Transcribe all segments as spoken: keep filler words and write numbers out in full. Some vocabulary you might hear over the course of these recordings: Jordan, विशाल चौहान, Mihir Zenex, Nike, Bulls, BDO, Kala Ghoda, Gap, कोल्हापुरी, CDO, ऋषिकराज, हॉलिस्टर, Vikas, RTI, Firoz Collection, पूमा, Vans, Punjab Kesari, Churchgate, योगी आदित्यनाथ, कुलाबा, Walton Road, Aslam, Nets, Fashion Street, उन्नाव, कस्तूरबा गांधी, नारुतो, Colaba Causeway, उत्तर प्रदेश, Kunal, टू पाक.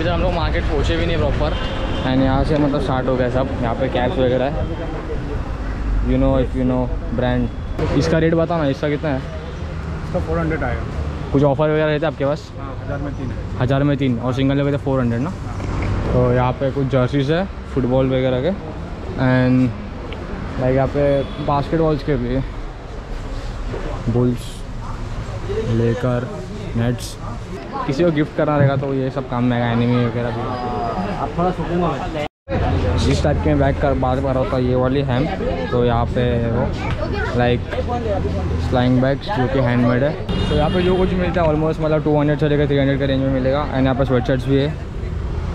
अभी तक हम लोग मार्केट पहुँचे भी नहीं प्रॉपर, एंड यहाँ से मतलब स्टार्ट हो गया सब। यहाँ पे कैप्स वगैरह है, you know if you know brand. इसका रेट बताना, इसका कितना है? इसका फोर हंड्रेड आएगा। कुछ ऑफर वगैरह रहते आपके पास? हज़ार में तीन हज़ार में तीन और सिंगल लोगे तो फोर हंड्रेड ना। तो यहाँ पे कुछ जर्सीज है फुटबॉल वगैरह के, एंड लाइक यहाँ पे बास्केटबॉल्स के भी, बुल्स, लेकर, नेट्स। किसी को गिफ्ट करना रहेगा तो ये सब काम में आएगा, एनिमी वगैरह भी। थोड़ा सुकूंगा जिस टाइप के बैग कर बात कर रहा होता, ये वाली हैम। तो यहाँ पे वो लाइक स्लाइंग बैग्स जो कि हैंडमेड है। तो यहाँ पे जो कुछ मिलता है ऑलमोस्ट मतलब टू हंड्रेड से लेकर थ्री हंड्रेड के रेंज में मिलेगा। एंड यहाँ पर स्वेटशर्ट्स भी है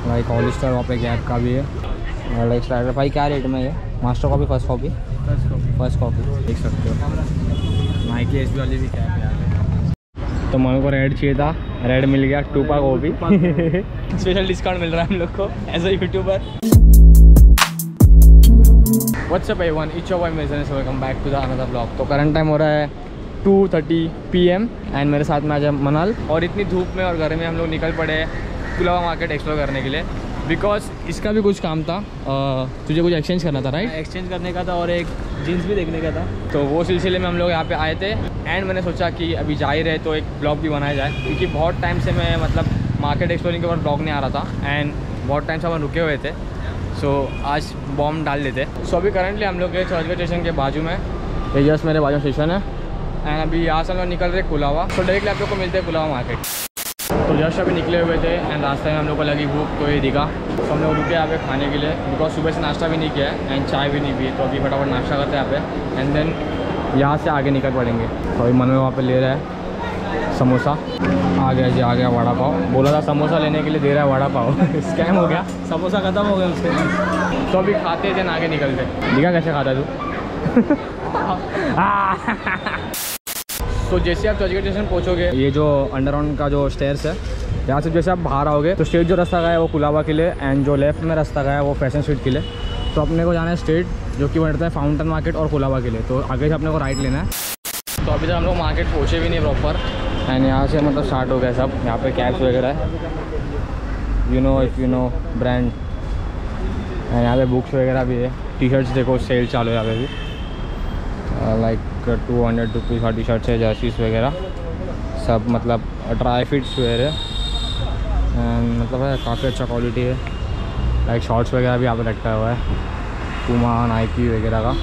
लाइक हॉलिस्टर, वहाँ पे गैप का भी है और लाइक स्लाइडर। भाई क्या रेट में ये master copy first copy first copy देख सकते हो। नाइकी एस बी वाली भी कैप है। तो मम्मी को रेड चाहिए था, रेड मिल गया, टू पाक वो भी स्पेशल डिस्काउंट मिल रहा है हम लोग को as a YouTuber. What's up I one each of Mihir Zenex, welcome back to the another blog. तो करंट टाइम हो रहा है two thirty P M and मेरे साथ में आज है मनाल। और इतनी धूप में और गर्मी में हम लोग निकल पड़े कुलाबा मार्केट एक्सप्लोर करने के लिए, बिकॉज इसका भी कुछ काम था। uh, तुझे कुछ एक्सचेंज करना था राइट? एक्सचेंज करने का था और एक जीन्स भी देखने का था। तो वो सिलसिले में हम लोग यहाँ पे आए थे, एंड मैंने सोचा कि अभी जा ही रहे तो एक ब्लॉग भी बनाया जाए, क्योंकि बहुत टाइम से मैं मतलब मार्केट एक्सप्लोरिंग के बाद ब्लॉग नहीं आ रहा था, एंड बहुत टाइम से हम रुके हुए थे। सो so, आज बॉम्ब डाल देते। सो so, अभी करंटली हम लोग के चर्चगेट स्टेशन के बाजू में, ये जस्ट मेरे बाजू स्टेशन है, एंड अभी यहाँ से हम लोग निकल रहे कुलाबा। सो so, डायरेक्टली आप लोग को मिलते हैं कुलाबा मार्केट। तो जस्ट अभी निकले हुए थे एंड रास्ते में हम लोग को लगी भूख, तो ये दिखा। तो so, हम लोग रुके यहाँ पे खाने के लिए, बिकॉज सुबह से नाश्ता भी नहीं किया है एंड चाय भी नहीं पी, तो अभी फटाफट नाश्ता करते हैं यहाँ पे, एंड देन यहाँ से आगे निकल पड़ेंगे। तो अभी मन में वहाँ पर ले रहा है समोसा। आ गया जी, आ गया वड़ा पाव। बोला था समोसा लेने के लिए, दे रहा है वड़ा पाव स्कैम हो गया, समोसा खत्म हो गया उसके। तो अभी खाते थे ना, आगे निकलते। दिखा कैसे खाता तू तो जैसे आप चर्चगेट स्टेशन पहुँचोगे, ये जो अंडरग्राउंड का जो स्टेयर्स है, यहाँ से जैसे आप बाहर आओगे तो स्ट्रेट जो रास्ता गया है वो कुलाबा के लिए, एंड जो लेफ्ट में रास्ता गया है वो फैशन स्ट्रीट के लिए। तो अपने को जाना है स्ट्रेट, जो कि बनता है फाउंटेन मार्केट और कुलाबा के लिए। तो आगे से अपने को राइट लेना है। तो अभी तक हम लोग मार्केट पहुँचे भी नहीं प्रॉपर, एंड यहाँ से मतलब स्टार्ट हो गया सब। यहाँ पे कैप्स वगैरह है, you know if you know brand, and यहाँ पे बुक्स वगैरह भी है। टी शर्ट्स देखो सेल चालू है यहाँ पे भी, लाइक टू हंड्रेड रुपीज़ का टी शर्ट्स है, जर्सीस वगैरह सब, मतलब ड्राई फिट्स वेयर है, एंड मतलब है काफ़ी अच्छा क्वालिटी है। लाइक शॉर्ट्स वगैरह भी यहाँ पे लटका हुआ है, पूमा, नाइकी वगैरह का।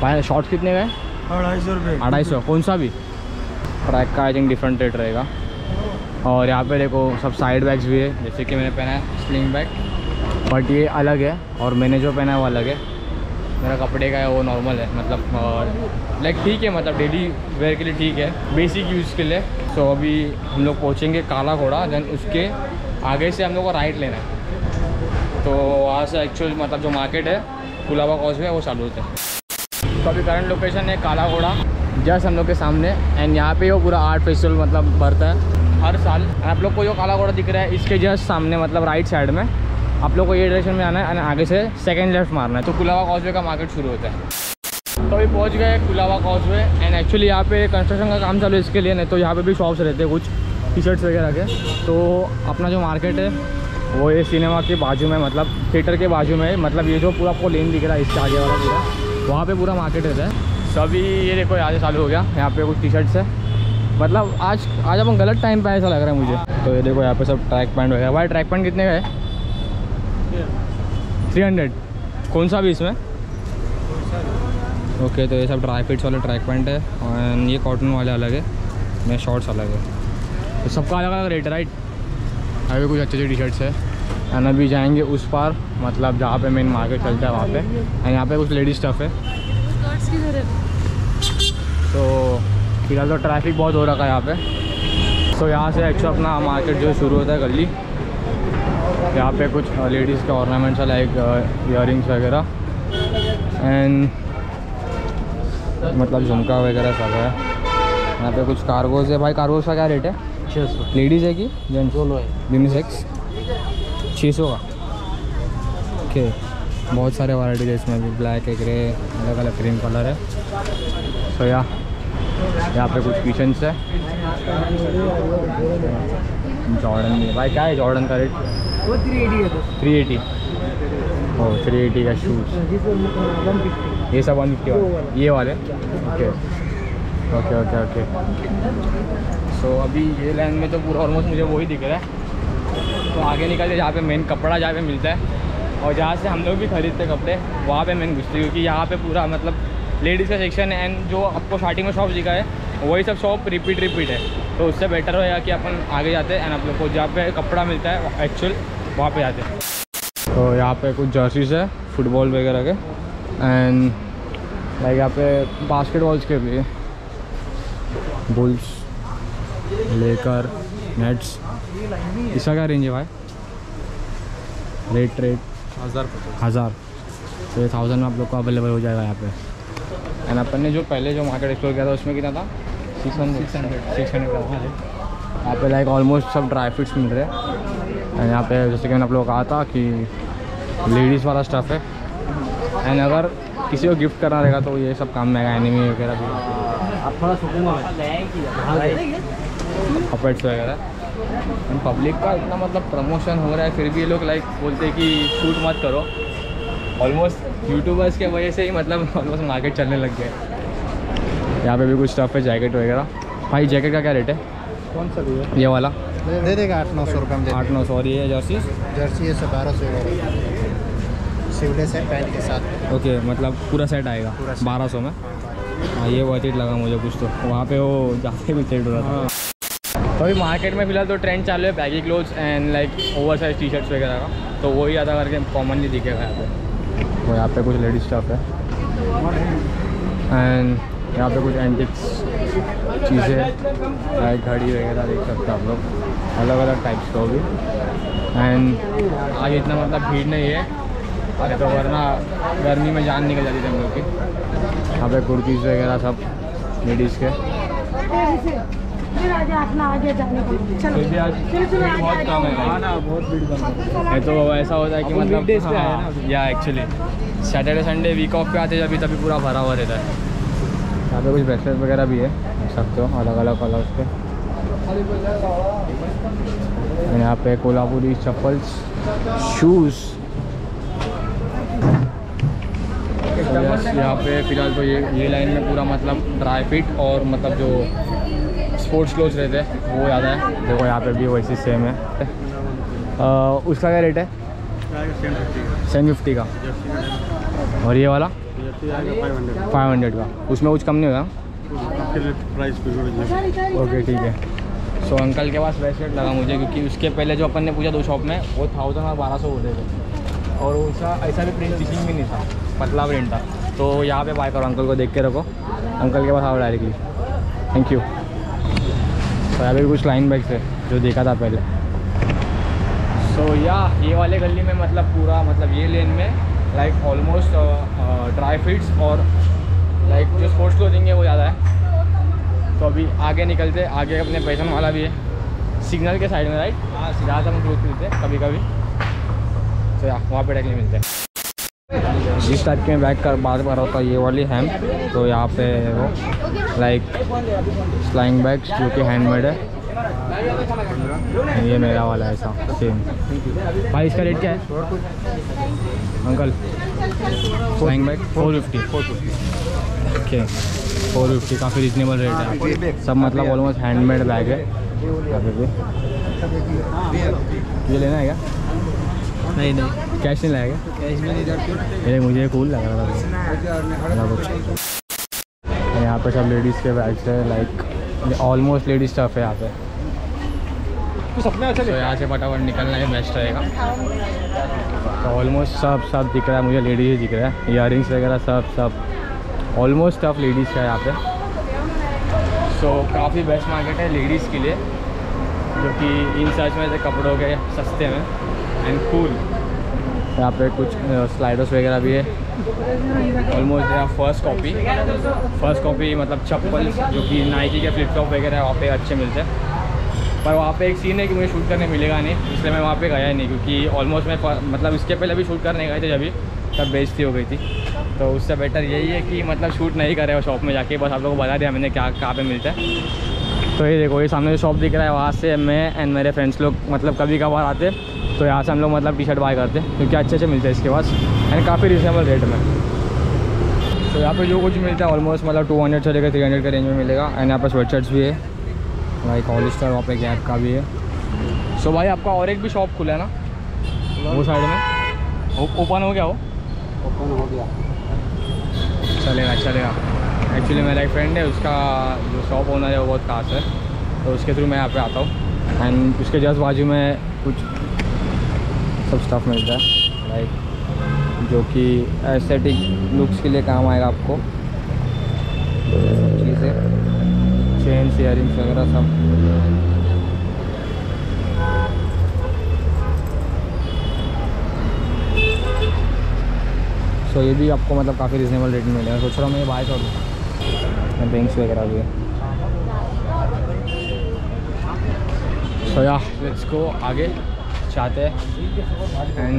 भाई शॉर्ट्स कितने का है? अढ़ाई सौ रुपये। अढ़ाई सौ कौन सा भी ट्रैक का आई थिंक डिफरेंट रेट रहेगा। और यहाँ पे देखो सब साइड बैग्स भी है, जैसे कि मैंने पहना है स्लिंग बैग, बट ये अलग है और मैंने जो पहना है वो अलग है। मेरा कपड़े का है वो नॉर्मल है, मतलब लाइक ठीक है, मतलब डेली वेयर के लिए ठीक है, बेसिक यूज़ के लिए। तो अभी हम लोग पहुँचेंगे काला घोड़ा, दैन उसके आगे से हम लोग को राइट लेना है। तो वहाँ से एक्चुअल मतलब जो मार्केट है कुलाबा कॉजवे वो चालू होते हैं। तो अभी करंट लोकेशन है काला घोड़ा, जस्ट हम लोग के सामने, एंड यहाँ पे वो पूरा आर्ट फेस्टिवल मतलब बढ़ता है हर साल। आप लोग को जो काला घोड़ा दिख रहा है इसके जस्ट सामने, मतलब राइट साइड में आप लोग को ये डायरेक्शन में आना है, एंड आगे से सेकंड लेफ्ट मारना है तो कुलाबा कॉजवे का मार्केट शुरू होता है। तो अभी पहुँच गए कुलाबा कॉजवे, एंड एक्चुअली यहाँ पे कंस्ट्रक्शन का काम चालू है इसके लिए, नहीं तो यहाँ पर भी शॉप्स रहते हैं कुछ टी शर्ट्स वगैरह के। तो अपना जो मार्केट है वो ये सिनेमा के बाजू में, मतलब थिएटर के बाजू में, मतलब ये जो पूरा आपको लेन दिख रहा है इसके आगे वाला पूरा, वहाँ पे पूरा मार्केट रहता है। तो अभी ये देखो यहाँ से चालू हो गया, यहाँ पे कुछ टी शर्ट्स है, मतलब आज आज अपन गलत टाइम पे ऐसा लग रहा है मुझे। तो ये देखो यहाँ पे सब ट्रैक पैंट वगैरह। भाई ट्रैक पैंट कितने का है? थ्री हंड्रेड कौन सा भी इसमें? ओके okay, तो ये सब ड्राई फिट्स वाले ट्रैक पैंट है, और ये कॉटन वाले अलग है, मेरे शॉर्ट्स अलग है। तो सबका अलग अलग रेट है राइट। अभी कुछ अच्छे अच्छे टी शर्ट्स है, एंड अभी जाएंगे उस पार, मतलब जहाँ पे मेन मार्केट चलता है वहाँ पे, एंड यहाँ पे कुछ लेडीज स्टफ है। तो फिलहाल तो ट्रैफिक बहुत हो रखा है यहाँ पे। तो यहाँ से एक्चुअली अपना मार्केट जो शुरू होता है गली, यहाँ पे कुछ लेडीज़ के ऑर्नामेंट्स है, लाइक इयर रिंग्स वगैरह, एंड मतलब झुमका वगैरह सब है। यहाँ पे कुछ कार्गोज है। भाई कार्गोज का क्या रेट है? छः सौ। लेडीज़ है कि जेंट्स? दोनों है, यूनिसेक्स। छः सौ का ओके। बहुत सारे वैरायटीज है इसमें भी, ब्लैक है, ग्रे, अलग अलग क्रीम कलर है। सो so, या यहाँ पे कुछ किचन्स है, जॉर्डन में भाई क्या है जॉर्डन का रेट वो थ्री एटी है, थ्री एटी ओ थ्री एटी का शूज़ ये सब वन फिफ्टी वाले ये वाले okay okay okay okay so अभी ये लाइन में तो पूरा ऑलमोस्ट मुझे वही दिख रहा है। तो आगे निकलते जहाँ पे मेन कपड़ा जहाँ पे मिलता है और जहाँ से हम लोग भी खरीदते कपड़े वहाँ पे मेन घुसते क्योंकि यहाँ पे पूरा मतलब लेडीज़ का सेक्शन है एंड जो आपको स्टार्टिंग में शॉप दिखा है वही सब शॉप रिपीट रिपीट है। तो उससे बेटर होगा कि अपन आगे जाते हैं एंड आप लोग को जहाँ पे कपड़ा मिलता है एक्चुअल वहाँ पे जाते हैं। तो यहाँ पे कुछ जर्सीज़ है फुटबॉल वगैरह के एंड भाई यहाँ पे बास्केटबॉल्स के भी बुल्स लेकर नेट्स इसका क्या रेंज है भाई रेट रेट हज़ार हज़ार तो ये थाउजेंड में आप लोग को अवेलेबल हो जाएगा यहाँ पे। एंड अपन ने जो पहले जो मार्केट एक्सप्लोर किया था उसमें कितना था six hundred six hundred six hundred यहाँ पे लाइक ऑलमोस्ट सब ड्राई फ्रूट्स मिल रहे हैं एंड यहाँ पे जैसे कि मैंने आप लोग कहा था कि लेडीज़ वाला स्टफ़ है एंड अगर किसी को गिफ्ट करना रहेगा तो ये सब काम में आएगा एनिमी वगैरह भी आप थोड़ा सुकून कपड़े वगैरह। पब्लिक का इतना मतलब प्रमोशन हो रहा है फिर भी ये लोग लाइक बोलते हैं कि शूट मत करो। ऑलमोस्ट यूट्यूबर्स के वजह से ही मतलब ऑलमोस्ट मार्केट चलने लग गए। यहाँ पे भी कुछ स्टफ है जैकेट वगैरह। भाई जैकेट का क्या रेट है कौन सा भी है ये वाला दे देगा आठ नौ सौ रुपये आठ नौ सौ और ये जर्सी जर्सी है बारह सौ सिवले सेट पैंट के साथ ओके मतलब पूरा सेट आएगा बारह सौ में। हाँ ये वर्थ इट लगा मुझे कुछ तो वहाँ पे वो जाते भी सेट हो रहा था। तो अभी मार्केट में फिलहाल तो ट्रेंड चालू है baggy clothes and like over size T shirts वगैरह का तो वही ज़्यादा करके कॉमनली दिखेगा यहाँ पे। तो यहाँ पे कुछ लेडीज स्टफ है एंड यहाँ पे कुछ एंटिक्स चीज़ें लाइक घड़ी वगैरह देख सकते आप लोग अलग अलग टाइप्स का होगी एंड आज इतना मतलब भीड़ नहीं है अरे तो वरना गर्मी में जान निकल जाती थी हम लोग की। यहाँ पे कुर्तीज़ वगैरह सब लेडीज़ के बहुत कम है तो ऐसा होता है कि मतलब या actually Saturday Sunday week off पे आते जब तभी पूरा भरा हुआ रहता है। यहाँ पे कुछ ब्रेसलेट वगैरह भी है सकते हो अलग अलग कलर्स के। यहाँ पे कोल्हापुरी चप्पल्स शूज़ यहाँ पे फिलहाल तो ये ये लाइन में पूरा मतलब ड्राई फिट और मतलब जो स्पोर्ट्स क्लोथ्स रहते हैं वो ज़्यादा है। देखो यहाँ पे भी वैसे सेम है आ, उसका क्या रेट है सेवन फिफ्टी का और ये वाला फाइव हंड्रेड का उसमें कुछ कम नहीं होगा ओके ठीक है। सो अंकल के पास ब्रेसलेट लगा मुझे क्योंकि उसके पहले जो अपन ने पूछा दो शॉप में वो थाउजेंड और बारह सौ होते थे और उसका ऐसा भी प्रिंट फिशिंग भी नहीं था पतला प्रिंट था तो यहाँ पे बाय करो अंकल को देख के रखो अंकल के पास आओ डायरेक्टली थैंक यू। तो यहाँ पे कुछ लाइन बैग्स है जो देखा था पहले। सो so, या ये वाले गली में मतलब पूरा मतलब ये लेन में लाइक ऑलमोस्ट ड्राई फिट्स और लाइक जो स्पोर्ट्स क्लोथिंग है वो ज़्यादा है। तो अभी आगे निकलते आगे अपने पैसन वाला भी है सिग्नल के साइड में राइट हाँ जहाँ से हम क्लोथ मिलते हैं कभी कभी तो या वहाँ पर डायरेक्टली मिलते हैं। जिस टाइप के मैं बैग कर बात कर रहा था ये वाली हैम तो यहाँ पे वो लाइक स्लाइंग बैग्स जो कि हैंडमेड है ये मेरा वाला है ऐसा सेम। भाई इसका रेट क्या है uncle sling bag four fifty four fifty okay four fifty काफ़ी रिजनेबल रेट है सब मतलब ऑलमोस्ट हैंडमेड बैग है। ये लेना है क्या नहीं नहीं कैश नहीं लाएगा मुझे कूल लग रहा था। यहाँ पे सब लेडीज़ के बैग्स है लाइक ऑलमोस्ट लेडीज स्टफ है यहाँ पे तो यहाँ से फटाफट निकलना ही बेस्ट रहेगा। ऑलमोस्ट सब सब दिख रहा है मुझे लेडीज ही दिख रहा है इयररिंग्स वगैरह सब सब ऑलमोस्ट स्टफ लेडीज़ का है यहाँ पे। सो काफ़ी बेस्ट मार्केट है लेडीज़ के लिए जो कि इन सर्च में से कपड़ों के सस्ते में एंड कूल। यहाँ पे कुछ स्लाइडर्स वगैरह भी है ऑलमोस्ट यहाँ फर्स्ट कॉपी फर्स्ट कॉपी मतलब चप्पल जो कि नाइकी के फ्लिपटॉप वगैरह वहाँ पे अच्छे मिलते हैं पर वहाँ पे एक सीन है कि मुझे शूट करने मिलेगा नहीं इसलिए मैं वहाँ पे गया ही नहीं क्योंकि ऑलमोस्ट मैं मतलब इसके पहले भी शूट करने गए थे जब भी तब बेइज्जती हो गई थी। तो उससे बेटर यही है कि मतलब शूट नहीं करे और शॉप में जाके बस आप लोगों को बता दिया मैंने क्या कहाँ पर मिलता है तो ये देखो, ये सामने जो शॉप दिख रहा है वहाँ से मैं एंड मेरे फ्रेंड्स लोग मतलब कभी कभार आते, तो यहाँ से हम लोग मतलब टी शर्ट बाय करते क्योंकि अच्छे अच्छे मिलते हैं इसके पास एंड काफ़ी रिजनेबल रेट में। तो यहाँ पे जो कुछ मिलता है ऑलमोस्ट मतलब टू हंड्रेड से लेकर थ्री हंड्रेड के रेंज में मिलेगा एंड यहाँ पर स्वेट शर्ट्स भी है लाइक हॉलिस्टर, वहाँ पे गैप का भी है। सो भाई आपका और एक भी शॉप खुला है ना वो साइड में, ओपन हो गया वो? ओपन हो गया, चलेगा चलेगा। एक्चुअली मेरा एक फ्रेंड है, उसका जो शॉप ओनर है वो बहुत खास है, तो उसके थ्रू मैं यहाँ पे आता हूँ एंड उसके जस्ट बाजू में कुछ सब स्टफ मिलता है लाइक जो कि एस्थेटिक लुक्स के लिए काम आएगा आपको, सब चीज़ें चेन्स इयररिंग्स वगैरह सब। तो ये भी आपको मतलब काफ़ी रिजनेबल रेट में मिलेगा, सोच रहा हूँ मैं ये बाय कर लूँ, बैंक्स वगैरह भी है। सो यार लेट्स गो, आगे चाहते हैं एंड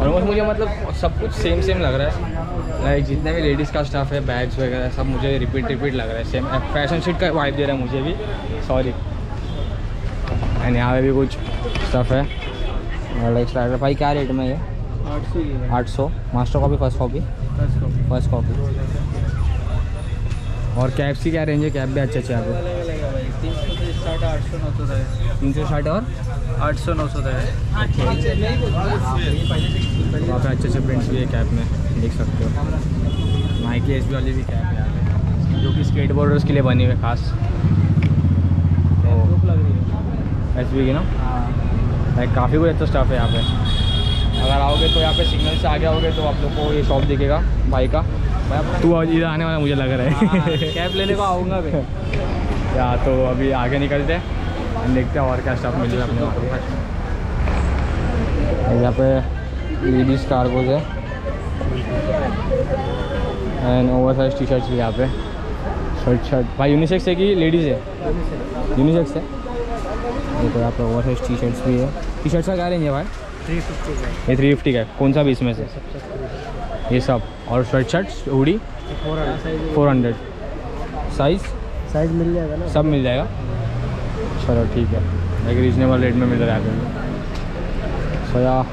ऑलमोस्ट मुझे मतलब सब कुछ सेम सेम लग रहा है लाइक जितने भी लेडीज़ का स्टाफ है, बैग्स वगैरह सब मुझे रिपीट रिपीट लग रहा है, सेम फैशन स्ट्रीट का वाइब दे रहा है मुझे भी, सॉरी। एंड यहाँ पे भी कुछ स्टफ है लाइक स्टार्टर। भाई क्या रेट में ये? आठ सौ आठ सौ। Master copy, first copy first copy और कैब की क्या रेंज है? कैब भी अच्छे अच्छे आपको तीन सौ साठ और आठ सौ नौ सौ तक है। वहाँ पे अच्छे अच्छे प्रिंट्स भी है कैब में, देख सकते हो। नाइकी एस बी वाली भी कैब है यहाँ, जो कि स्केटबोर्डर्स के लिए बनी हुई है खास, एस बी की ना। लाइक काफ़ी कुछ अच्छा स्टाफ है यहाँ पे। अगर आओगे तो यहाँ पे सिग्नल से आगे आओगे तो आप लोग को ये शॉप दिखेगा बाइक का। तू इधर आने वाला मुझे लग रहा है कैब लेने को आऊँगा मैं या तो अभी आगे निकलते हैं, देखते हैं और क्या स्टाफ मिलेगा अपने वहाँ। यहाँ पे लेडीज़ कार्गोज है and over size T shirts भी यहाँ पे, शर्ट शर्ट भाई यूनिसेक्स है कि लेडीज़ है? यूनिसेक्स है। देखो यहाँ पे ओवर साइज टी शर्ट्स भी है। टी शर्ट्स का क्या रेंज है भाई? ये थ्री फिफ्टी का कौन सा भी इसमें से ये सब। और shirt shirt hoodie four hundred size size मिल जाएगा ना, सब मिल जाएगा। चलो ठीक है, एक रीजनेबल रेट में मिल रहा है आपको। सो यार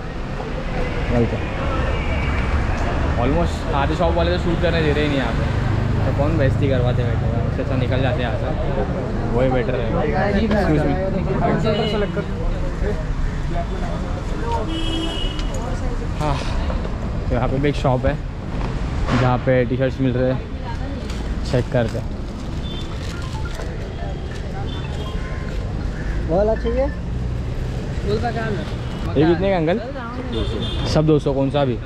ऑलमोस्ट आधे शॉप वाले तो शूट करने दे रहे ही नहीं यहाँ पे, तो कौन बेइज्जती करवाते बैठे, उससे अच्छा निकल जाते हैं यहाँ से, वही बेटर है। हाँ तो यहाँ पे भी एक शॉप है जहाँ पे टी शर्ट्स मिल रहे हैं, चेक करते हैं। ये कितने का अंकल? सब दो सौ। कौन सा भी? तो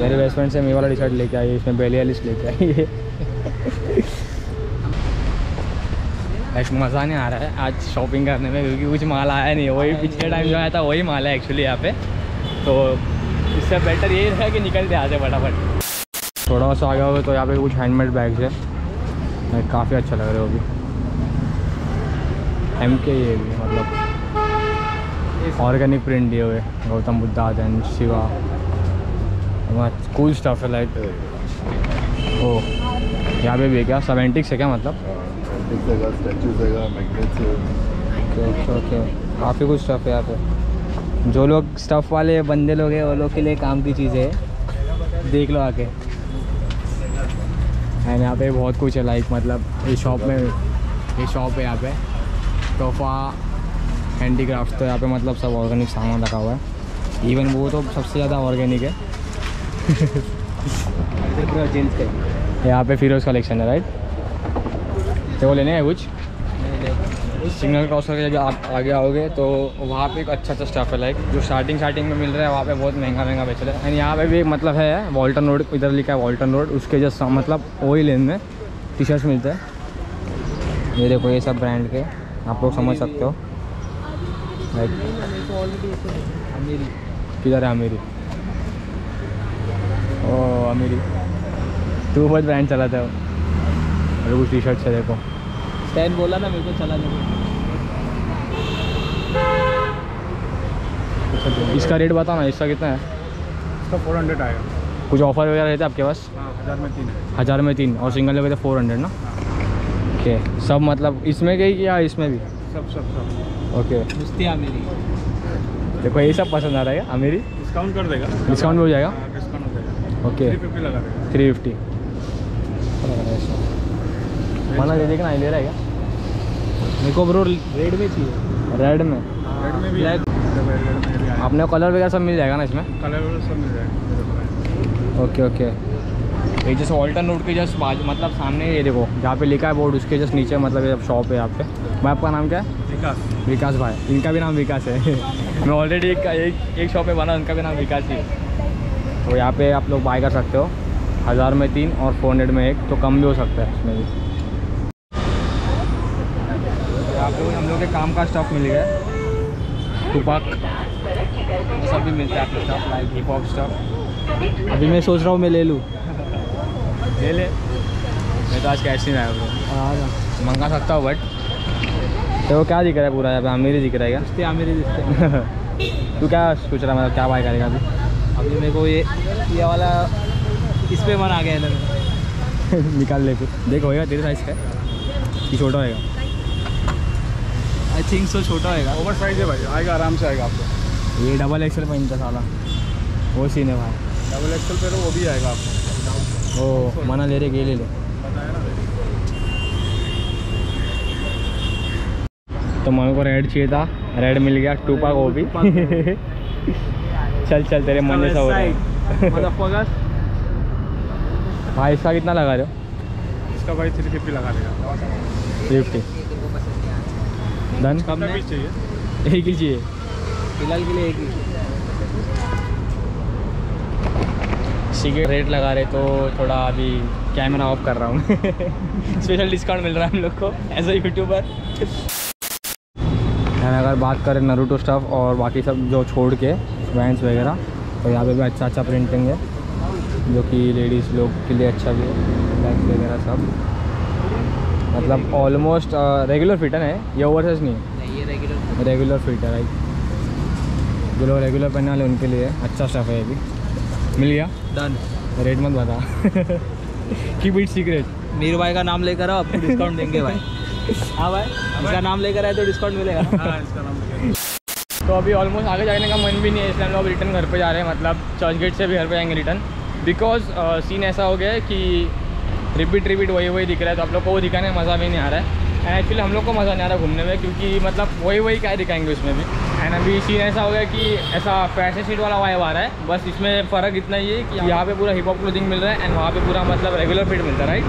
मेरे बेस्ट फ्रेंड से मेरे वाला टी शर्ट लेके आई, इसमें बेली एलिस लेके आई है। ऐसा मज़ा नहीं आ रहा है आज शॉपिंग करने में क्योंकि कुछ माल आया नहीं, वही पिछले टाइम जो आया था वही माल है एक्चुअली यहाँ पे, तो इससे बेटर ये है कि निकलते आते फटाफट। थोड़ा सा आगे हो तो यहाँ पे कुछ हैंडमेड बैग्स है, काफ़ी अच्छा लग रहा है वो भी। एम के ये भी मतलब ऑर्गेनिक प्रिंट दिए हुए, Gautam Buddha and Shiva, cool stuff है लाइक। ओह यहाँ पे भी है क्या? सब एंटिक्स है क्या? मतलब काफ़ी कुछ स्टफ है यहाँ पे, जो लोग स्टफ वाले बंदे लोग हैं वो लोग के लिए काम की चीज़ें है, देख लो आके। एंड यहाँ पे बहुत कुछ है लाइक मतलब ये शॉप में, ये शॉप है यहाँ पे तोहफा हैंडीक्राफ्ट, तो यहाँ पे मतलब सब ऑर्गेनिक सामान रखा हुआ है, इवन वो तो सबसे ज़्यादा ऑर्गेनिक है। यहाँ पे फिरोज कलेक्शन है राइट, तो वो लेने हैं कुछ। सिग्नल क्रॉस करके जब आप आगे आओगे तो वहाँ पे एक अच्छा अच्छा स्टाफ है लाइक जो स्टार्टिंग स्टार्टिंग में मिल रहा है, वहाँ पे बहुत महंगा महंगा बेच रहा है। एंड यहाँ पे भी मतलब है वॉल्टन रोड, इधर लिखा है वॉल्टन रोड, उसके जस्ट मतलब वही लेन में टी शर्ट्स मिलते हैं। ये देखो ये सब ब्रांड के आप लोग समझ सकते हो लाइक किधर है अमीरी। ओ अमीरी तू बहुत ब्रांड चलाता है। अरे कुछ टी शर्ट्स है देखो, स्टैंड बोला ना मेरे को चला दे। इसका रेट बताना, इसका कितना है? इसका फोर हंड्रेड आएगा। कुछ ऑफर वगैरह रहते आपके पास? हज़ार में तीन हज़ार में तीन और सिंगल लोगे तो फोर हंड्रेड ना। ओके, सब मतलब इसमें गई या इसमें भी? सब सब सब। ओके, देखो यही सब पसंद आ रहा है। अमीरी डिस्काउंट कर देगा, डिस्काउंट हो जाएगा। ओके, थ्री फिफ्टी माना दे देखना। ले रहा है मेरे को ब्रो, रेड में चाहिए। रेड में रेड में भी है। आपने कलर वगैरह सब मिल जाएगा ना इसमें? कलर वगैरह सब मिल जाएगा। ओके ओके, ये जैसे वॉल्टन रोड के जस्ट बाजू, मतलब सामने, ये देखो जहाँ पे लिखा है बोर्ड, उसके जस्ट नीचे मतलब ये शॉप है यहाँ पे। भाई आपका नाम क्या है? विकास। विकास भाई, इनका भी नाम विकास है। मैं ऑलरेडी एक एक, एक शॉप में बना, उनका भी नाम विकास ही। तो यहाँ पे आप लोग बाय कर सकते हो, हज़ार में तीन और फोर हंड्रेड में एक, तो कम भी हो सकता है इसमें भी। हम लोग के काम का स्टॉक मिल गया, टुपाक सब भी मिलता है, stock like hip hop stock. अभी मैं सोच रहा हूँ मैं ले लूँ। ले ले, मैं तो आज कैश नहीं आया हूँ, मंगा सकता हूँ बट। तो क्या दिख रहा है पूरा यहाँ पे? आमिर ही दिख रहा है क्या? आमिर ही दिखते हैं। तू क्या सोच रहा है, मतलब क्या बाय करेगा अभी? अभी मेरे को ये ये वाला इस पर मन आ गया है। निकाल ले फिर, देख होएगा तेरे साइज़ का कि छोटा होएगा? आई थिंक सो छोटा होगा। ओवर साइज है भाई, आएगा आराम से आएगा आपको। ये डबल एक्सल पहनता साला, वो सीन है भाई। डबल एक्सल पे वो भी आएगा आपको। ओ मना ले रहे, ये ले ले। तो मन को रेड चाहिए था, रेड मिल गया। टू पाक वो भी। चल चल तेरे मन जैसा हो रहा है भाई। इसका कितना लगा रहे हो? इसका भाई थ्री फिफ्टी लगा देगा। Three fifty done. कम नहीं चाहिए, एक ही चाहिए फिलहाल के लिए, एक ही। सिगरेट रेट लगा रहे तो थोड़ा अभी कैमरा ऑफ कर रहा हूँ। स्पेशल डिस्काउंट मिल रहा है हम लोग को एज अ यूट्यूबर। अगर बात करें नारुतो स्टफ और बाकी सब जो छोड़ के वैंस वगैरह, तो यहाँ पे भी अच्छा अच्छा प्रिंटिंग है जो कि लेडीज़ लोग के लिए अच्छा भी है। बैग्स वगैरह सब मतलब ऑलमोस्ट रेगुलर फिटर है ये, ओवर साइज नहीं है, ये रेगुलर रेगुलर फिटर है। जो लोग रेगुलर पहनने वाले उनके लिए अच्छा स्टफ है ये भी। मिल गया डन। रेट मत बता। Keep it secret. मीर भाई का नाम लेकर आओ, आपको डिस्काउंट देंगे भाई। हाँ भाई, इसका नाम लेकर आए तो डिस्काउंट मिलेगा। हाँ, इसका नाम लेकर। तो अभी ऑलमोस्ट आगे जाने का मन भी नहीं है, इसलिए हम लोग रिटर्न घर पर जा रहे हैं। मतलब चर्चगेट से भी घर पर जाएंगे रिटर्न, बिकॉज सीन ऐसा हो गया है कि रिपीट रिपीट वही वही दिख रहा है। तो आप लोग को वो दिखाने में मज़ा भी नहीं आ रहा है, एंड एक्चुअली हम लोग को मज़ा नहीं आ रहा घूमने में, क्योंकि मतलब वही वही क्या दिखाएंगे उसमें भी। एंड अभी सीन ऐसा हो गया कि ऐसा फैशन स्ट्रीट वाला वाइब आ रहा है, बस इसमें फ़र्क इतना ही है कि यहाँ पे पूरा हिप हॉप क्लोथिंग मिल रहा है एंड वहाँ पे पूरा मतलब रेगुलर फिट मिलता है। राइट,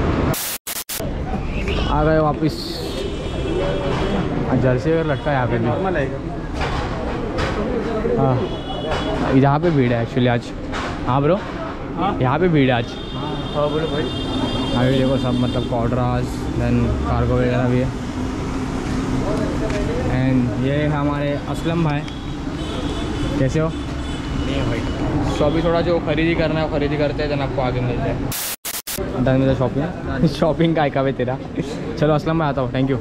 आ गए वापस। जर्सी अगर लगता है यहाँ पे नॉर्मल है। हाँ, यहाँ पे भीड़ है एक्चुअली आज। हाँ ब्रो, यहाँ पे भीड़ है आज। हाँ बोलो भाई। अभी देखो सब मतलब कॉड्रास दैन कार्गो वगैरह भी है। एंड ये हमारे असलम भाई, कैसे हो? नहीं भाई, सो अभी थोड़ा जो खरीदी करना है वो खरीदी करते हैं, देन आपको आगे मिलते हैं। डन मेरा शॉपिंग शॉपिंग का आयका भाई तेरा। चलो असलम भाई, आता हूँ, थैंक यू।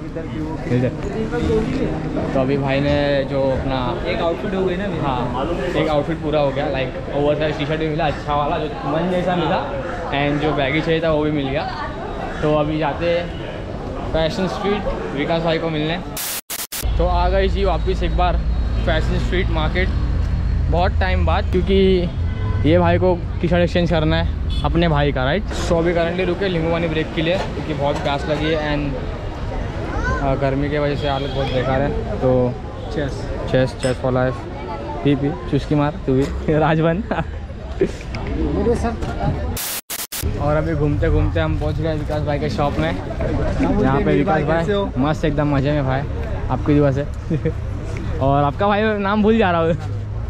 तो अभी भाई ने जो अपना एक आउटफिट हो गई ना, हाँ एक आउटफिट पूरा हो गया। Like over size T shirt भी मिला अच्छा वाला जो मन जैसा मिला, एंड जो बैगी चाहिए था वो भी मिल गया। तो अभी जाते हैं फैशन स्ट्रीट विकास भाई को मिलने। तो आ गई जी वापस एक बार फैशन स्ट्रीट मार्केट, बहुत टाइम बाद, क्योंकि ये भाई को टी शर्ट एक्सचेंज करना है अपने भाई का। राइट, सो अभी करंटली रुके लिंगुवानी ब्रेक के लिए, क्योंकि बहुत प्यास लगी है एंड गर्मी की वजह से हालत बहुत बेकार है। तो chess chess chess for life. पी पी चुस्की मार तू भी राजवन। और अभी घूमते घूमते हम पहुंच गए विकास भाई के शॉप में, यहाँ पे विकास भाई मस्त एकदम मज़े में भाई, आपकी दुआ से। और आपका भाई नाम भूल जा रहा हूँ,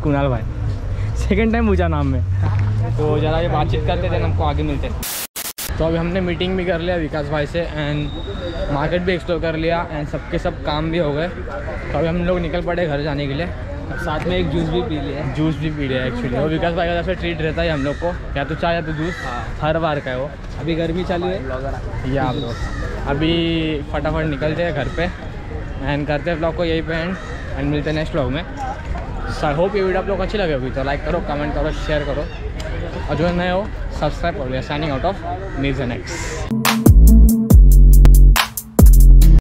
कुणाल भाई, सेकंड टाइम पूछा नाम में। तो ज़रा ये बातचीत करते थे, हमको आगे मिलते। तो अभी हमने मीटिंग भी कर लिया विकास भाई से एंड मार्केट भी एक्सप्लोर कर लिया एंड सबके सब काम भी हो गए। तो अभी हम लोग निकल पड़े घर जाने के लिए, साथ में एक जूस भी पी लिया। जूस भी पी लिया एक्चुअली, और विकास भाई का तरफ ट्रीट रहता है हम लोग को, या तो चाय या तो जूस। हाँ, हर बार का है वो। अभी गर्मी चालू है या आप लोग। अभी फटाफट निकलते हैं घर पे एंड करते हैं ब्लॉग को यहीं पे एंड एंड मिलते हैं नेक्स्ट ब्लॉग में। सो आई होप ये वीडियो आप लोग अच्छी लगे होगी तो लाइक करो, कमेंट करो, शेयर करो और जो नए हो सब्सक्राइब करो। Signing out of Mihir ज़ेनेक्स।